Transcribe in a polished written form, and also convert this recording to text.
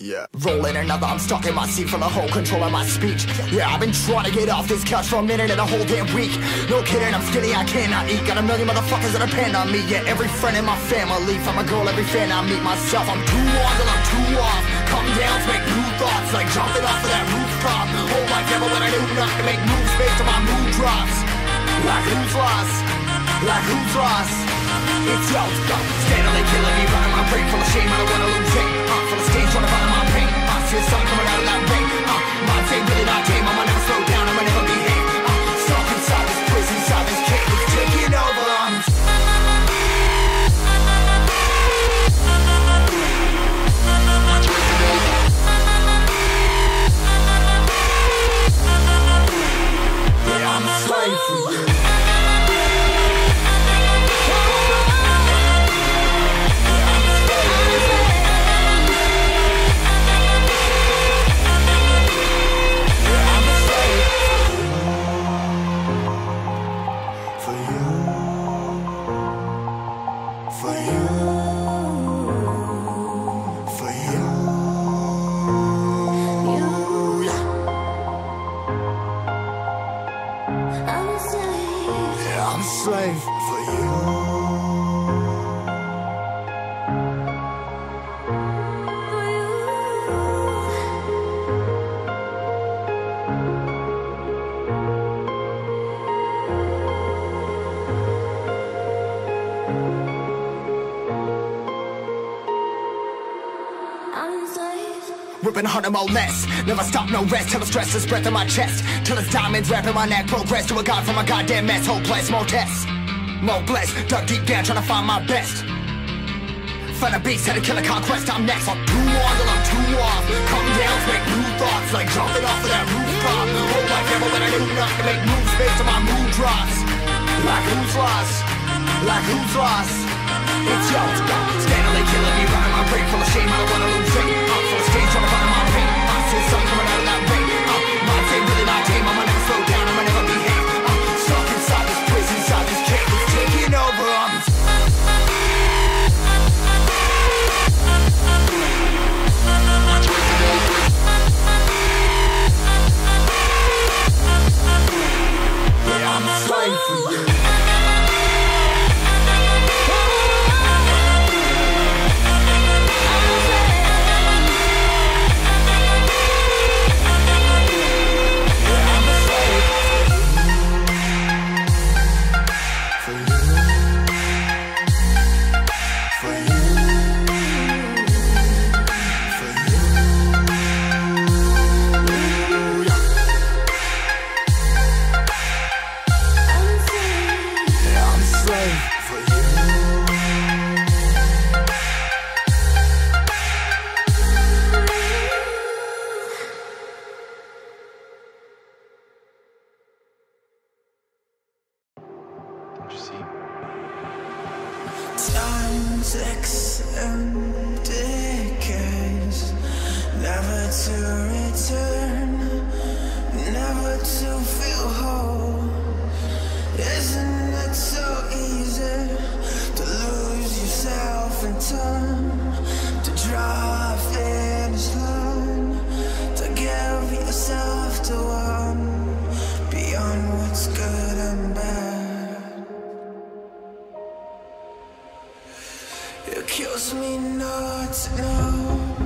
Yeah. Rolling another, I'm stuck in my seat, full of whole control of my speech. Yeah, I've been trying to get off this couch for a minute and a whole damn week. No kidding, I'm skinny, I cannot eat. Got a million motherfuckers that depend on me. Yeah, every friend in my family, from a girl, every fan I meet myself. I'm too on till I'm too off. Come down to make new thoughts, like jumping off of that rooftop. Whole life never let I do not to make moves based on my mood drops. Like who's lost? Like who's lost? It's yo, steadily killing me, running my brain full of shame. I don't wanna lose it. Full of stage, trying to find my pain. I see a sun coming out of that rain. My day, really not game. I'ma never slow down, I'ma never behave. Stuck inside this prison, inside this cage, it's taking over. Yeah, I'm a slave for you. Ripping harder, more less. Never stop, no rest. Till the stress is breath in my chest. Till it's diamonds wrapping my neck. Progress to a god from a goddamn mess. Hopeless, more tests, more blessed. Dug deep down, trying to find my best. Find a beast, had to kill a conquest. I'm next. I'm too on till I'm too off. Come down, make new thoughts, like jumping off of that rooftop. Whole life never let I do not to make moves based on my mood drops. Like who's lost? Like who's lost? It's yo, steadily killing me, running my brain full of shame. I don't wanna lose it. Full of stage, trying to find my pain. I see sun coming out of that rain. My day, really my game. I'ma never slow down, I'ma never behave. Stuck inside this prison, inside this cage, it's taking over. Yeah, I'm a slave for you. It kills me not to know.